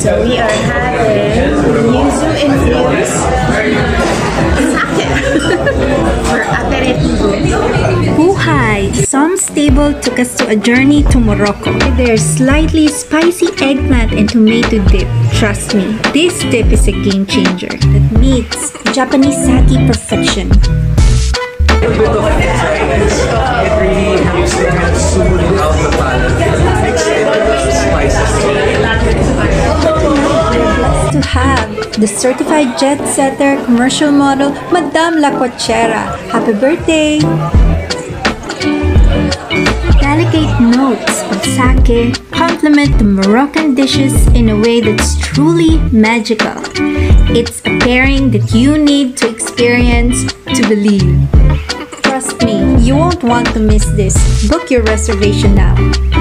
So we are having Yuzu infused sake for aperitivo. Hi! SOMM'S Table took us to a journey to Morocco. There's slightly spicy eggplant and tomato dip. Trust me, this dip is a game changer that meets Japanese sake perfection. To have the certified jet setter commercial model, Madame La Cochera. Happy birthday! Delicate notes of sake complement the Moroccan dishes in a way that's truly magical. It's a pairing that you need to experience to believe. Trust me, you won't want to miss this. Book your reservation now.